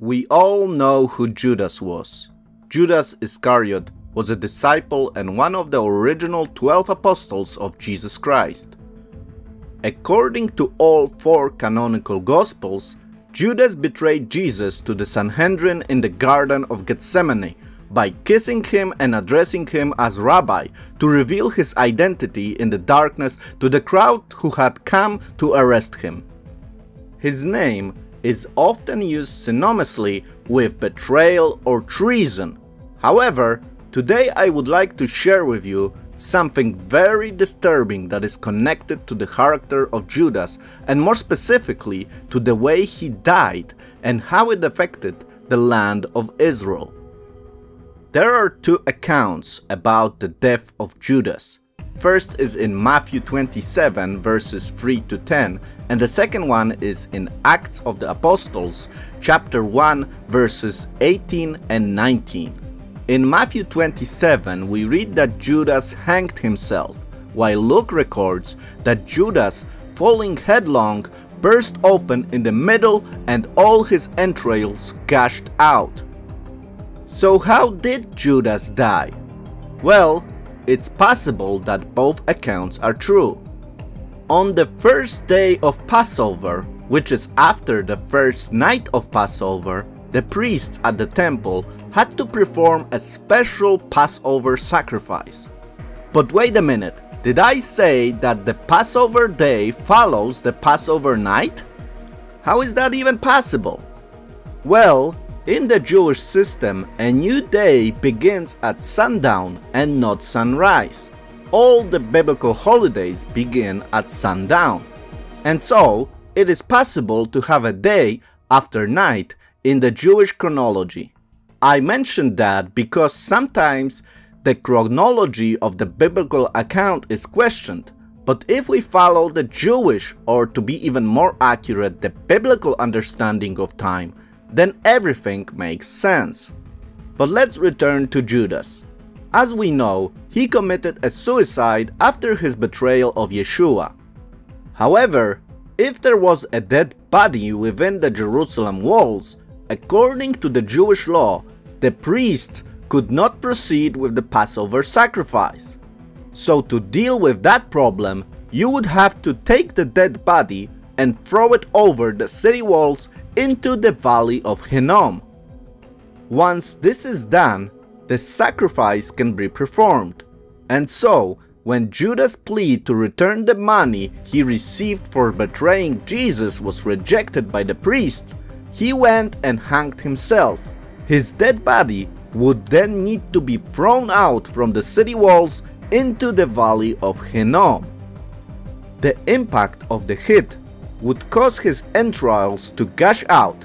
We all know who Judas was. Judas Iscariot was a disciple and one of the original 12 apostles of Jesus Christ. According to all four canonical Gospels, Judas betrayed Jesus to the Sanhedrin in the Garden of Gethsemane by kissing him and addressing him as Rabbi to reveal his identity in the darkness to the crowd who had come to arrest him. His name is often used synonymously with betrayal or treason. However, today I would like to share with you something very disturbing that is connected to the character of Judas, and more specifically to the way he died and how it affected the land of Israel. There are two accounts about the death of Judas. First is in Matthew 27 verses 3 to 10, and the second one is in Acts of the Apostles chapter 1 verses 18 and 19. In Matthew 27 we read that Judas hanged himself, while Luke records that Judas, falling headlong, burst open in the middle and all his entrails gushed out. So how did Judas die? Well, it's possible that both accounts are true. On the first day of Passover, which is after the first night of Passover, the priests at the temple had to perform a special Passover sacrifice. But wait a minute, did I say that the Passover day follows the Passover night? How is that even possible? Well, in the Jewish system, a new day begins at sundown and not sunrise. All the biblical holidays begin at sundown. And so, it is possible to have a day after night in the Jewish chronology. I mentioned that because sometimes the chronology of the biblical account is questioned, but if we follow the Jewish, or to be even more accurate, the biblical understanding of time, then everything makes sense. But let's return to Judas. As we know, he committed a suicide after his betrayal of Yeshua. However, if there was a dead body within the Jerusalem walls, according to the Jewish law, the priests could not proceed with the Passover sacrifice. So to deal with that problem, you would have to take the dead body and throw it over the city walls into the Valley of Hinnom. Once this is done, the sacrifice can be performed. And so, when Judas' plea to return the money he received for betraying Jesus was rejected by the priest, he went and hanged himself. His dead body would then need to be thrown out from the city walls into the Valley of Hinnom. The impact of the hit would cause his entrails to gush out,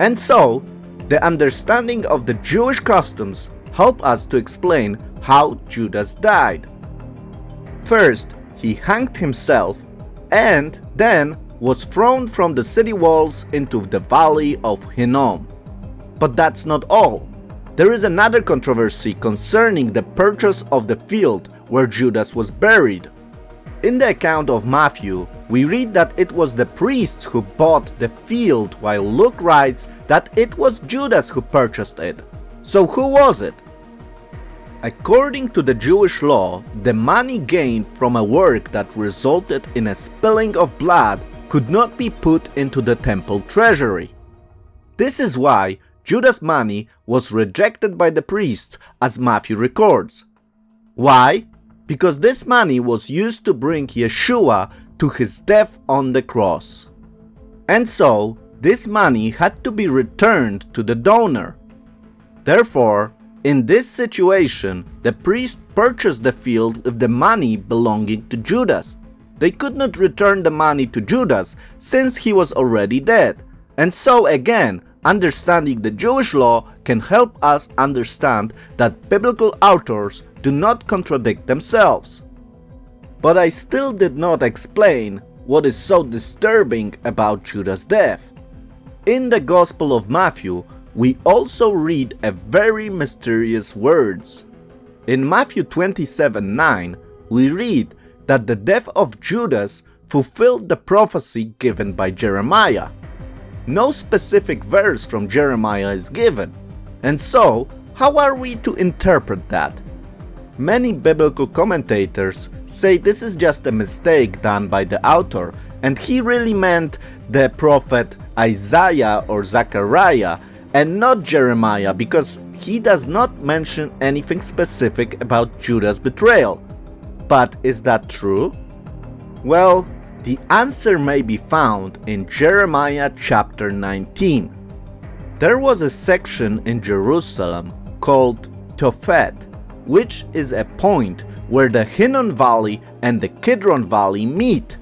and so the understanding of the Jewish customs help us to explain how Judas died. First, he hanged himself and then was thrown from the city walls into the Valley of Hinnom. But that's not all. There is another controversy concerning the purchase of the field where Judas was buried. In the account of Matthew, we read that it was the priests who bought the field, while Luke writes that it was Judas who purchased it. So who was it? According to the Jewish law, the money gained from a work that resulted in a spilling of blood could not be put into the temple treasury. This is why Judas' money was rejected by the priests, as Matthew records. Why? Because this money was used to bring Yeshua to his death on the cross. And so, this money had to be returned to the donor. Therefore, in this situation, the priest purchased the field with the money belonging to Judas. They could not return the money to Judas since he was already dead. And so again, understanding the Jewish law can help us understand that biblical authors do not contradict themselves. But I still did not explain what is so disturbing about Judas' death. In the Gospel of Matthew, we also read a very mysterious words. In Matthew 27:9, we read that the death of Judas fulfilled the prophecy given by Jeremiah. No specific verse from Jeremiah is given. And so, how are we to interpret that? Many biblical commentators say this is just a mistake done by the author, and he really meant the prophet Isaiah or Zechariah and not Jeremiah, because he does not mention anything specific about Judah's betrayal. But is that true? Well, the answer may be found in Jeremiah chapter 19. There was a section in Jerusalem called Tophet, which is a point where the Hinnom Valley and the Kidron Valley meet.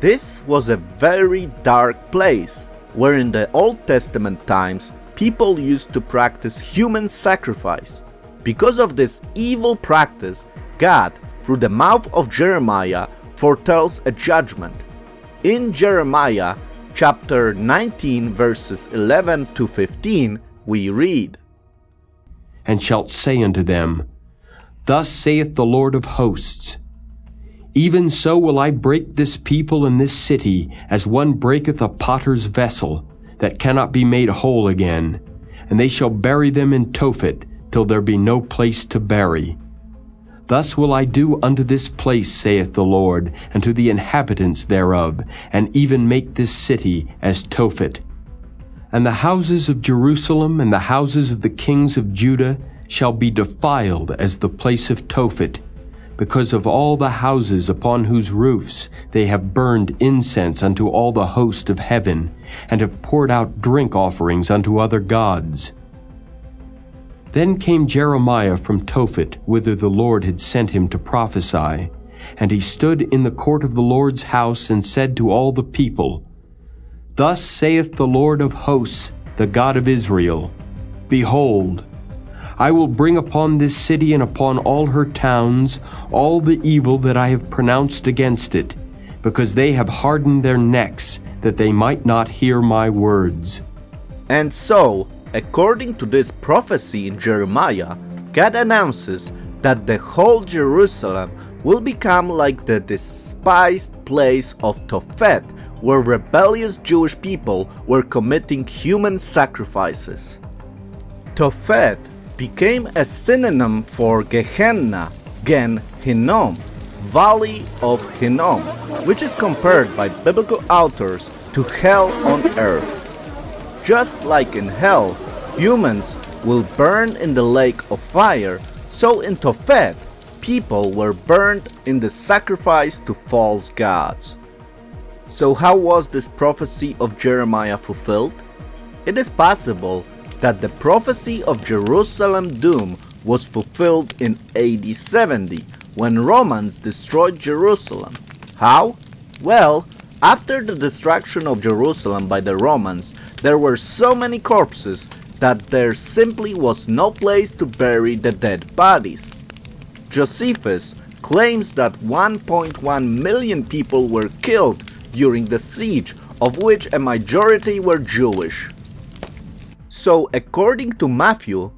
This was a very dark place, where in the Old Testament times people used to practice human sacrifice. Because of this evil practice, God, through the mouth of Jeremiah, foretells a judgment. In Jeremiah chapter 19 verses 11 to 15 we read, "And shalt say unto them, Thus saith the Lord of hosts, Even so will I break this people and this city, as one breaketh a potter's vessel, that cannot be made whole again, and they shall bury them in Tophet, till there be no place to bury. Thus will I do unto this place, saith the Lord, and to the inhabitants thereof, and even make this city as Tophet. And the houses of Jerusalem and the houses of the kings of Judah shall be defiled as the place of Tophet, because of all the houses upon whose roofs they have burned incense unto all the host of heaven, and have poured out drink offerings unto other gods. Then came Jeremiah from Tophet, whither the Lord had sent him to prophesy. And he stood in the court of the Lord's house, and said to all the people, Thus saith the Lord of hosts, the God of Israel, Behold, I will bring upon this city and upon all her towns all the evil that I have pronounced against it, because they have hardened their necks, that they might not hear my words." And so, according to this prophecy in Jeremiah, God announces that the whole Jerusalem will become like the despised place of Tophet, where rebellious Jewish people were committing human sacrifices. Tophet became a synonym for Gehenna, Gen Hinnom, Valley of Hinnom, which is compared by biblical authors to hell on earth. Just like in hell, humans will burn in the lake of fire, so in Tophet, people were burned in the sacrifice to false gods. So how was this prophecy of Jeremiah fulfilled? It is possible that the prophecy of Jerusalem doom was fulfilled in AD 70, when Romans destroyed Jerusalem. How? Well, after the destruction of Jerusalem by the Romans, there were so many corpses that there simply was no place to bury the dead bodies. Josephus claims that 1.1 million people were killed during the siege, of which a majority were Jewish. So, according to Matthew,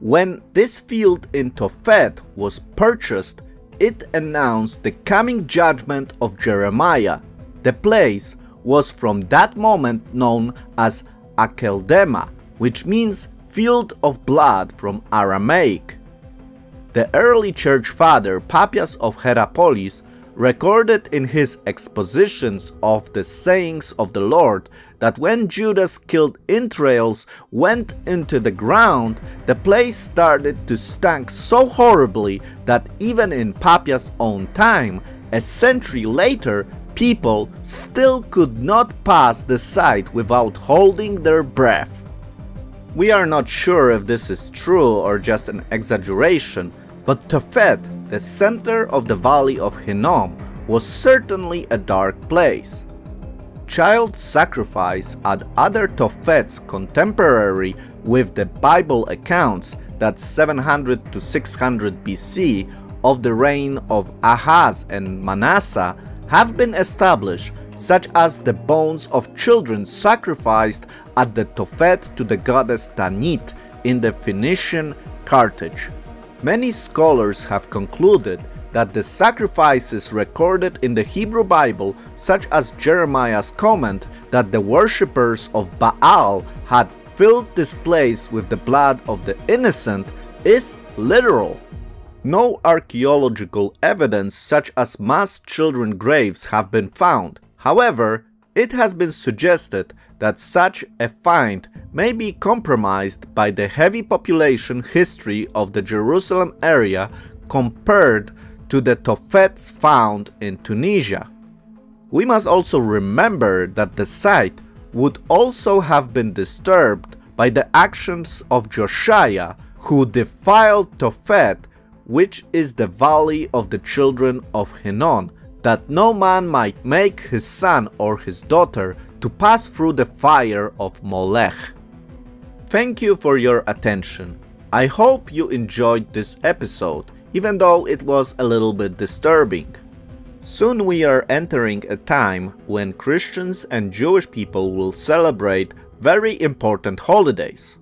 when this field in Tophet was purchased, it announced the coming judgment of Jeremiah. The place was from that moment known as Akeldama, which means field of blood from Aramaic. The early church father Papias of Hierapolis recorded in his expositions of the sayings of the Lord that when Judah's killed entrails went into the ground, the place started to stink so horribly that even in Papias' own time, a century later, people still could not pass the site without holding their breath. We are not sure if this is true or just an exaggeration, but Tophet, the center of the Valley of Hinnom, was certainly a dark place. Child sacrifice at other Tophets contemporary with the Bible accounts that 700 to 600 BC of the reign of Ahaz and Manasseh have been established, such as the bones of children sacrificed at the Tophet to the goddess Tanit in the Phoenician Carthage. Many scholars have concluded that the sacrifices recorded in the Hebrew Bible, such as Jeremiah's comment that the worshippers of Baal had filled this place with the blood of the innocent, is literal. No archaeological evidence such as mass children graves have been found. However, it has been suggested that such a find may be compromised by the heavy population history of the Jerusalem area compared to the Tophets found in Tunisia. We must also remember that the site would also have been disturbed by the actions of Josiah, who defiled Tophet, which is the valley of the children of Hinnom, that no man might make his son or his daughter to pass through the fire of Molech. Thank you for your attention. I hope you enjoyed this episode, even though it was a little bit disturbing. Soon we are entering a time when Christians and Jewish people will celebrate very important holidays.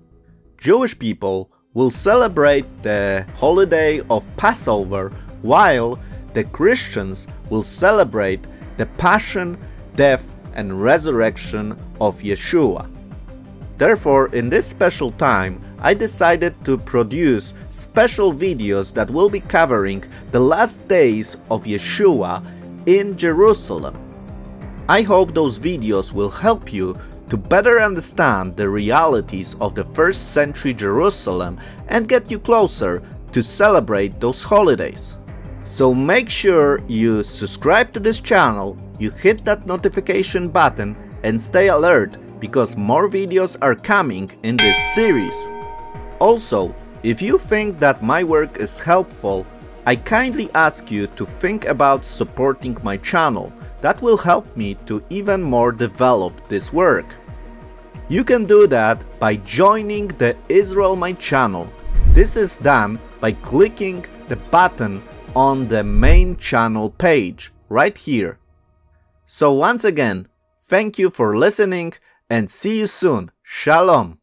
Jewish people will celebrate the holiday of Passover, while the Christians will celebrate the passion, death, and resurrection of Yeshua. Therefore, in this special time, I decided to produce special videos that will be covering the last days of Yeshua in Jerusalem. I hope those videos will help you to better understand the realities of the first century Jerusalem and get you closer to celebrate those holidays. So make sure you subscribe to this channel, you hit that notification button, and stay alert, because more videos are coming in this series. Also, if you think that my work is helpful, I kindly ask you to think about supporting my channel. That will help me to even more develop this work. You can do that by joining the Israel My channel. This is done by clicking the button on the main channel page, right here. So once again, thank you for listening and see you soon. Shalom.